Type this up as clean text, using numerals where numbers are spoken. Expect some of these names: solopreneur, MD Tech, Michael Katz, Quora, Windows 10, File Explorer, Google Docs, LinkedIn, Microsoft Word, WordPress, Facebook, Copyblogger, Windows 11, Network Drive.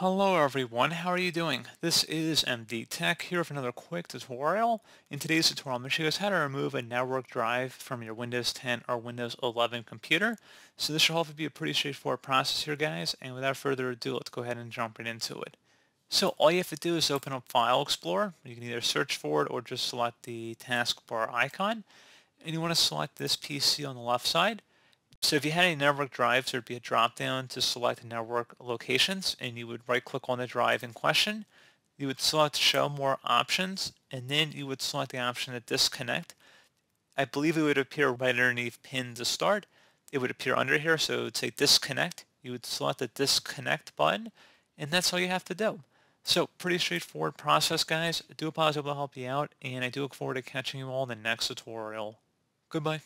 Hello everyone, how are you doing? This is MD Tech here for another quick tutorial. In today's tutorial, I'm going to show you guys how to remove a network drive from your Windows 10 or Windows 11 computer. So this should hopefully be a pretty straightforward process here, guys, and without further ado, let's go ahead and jump right into it. So all you have to do is open up File Explorer. You can either search for it or just select the taskbar icon. And you want to select this PC on the left side. So if you had a network drive, there would be a drop-down to select network locations, and you would right-click on the drive in question. You would select Show More Options, and then you would select the option to disconnect. I believe it would appear right underneath Pin to Start. It would appear under here, so it would say Disconnect. You would select the Disconnect button, and that's all you have to do. So pretty straightforward process, guys. I do hope I was able to help you out, and I do look forward to catching you all in the next tutorial. Goodbye.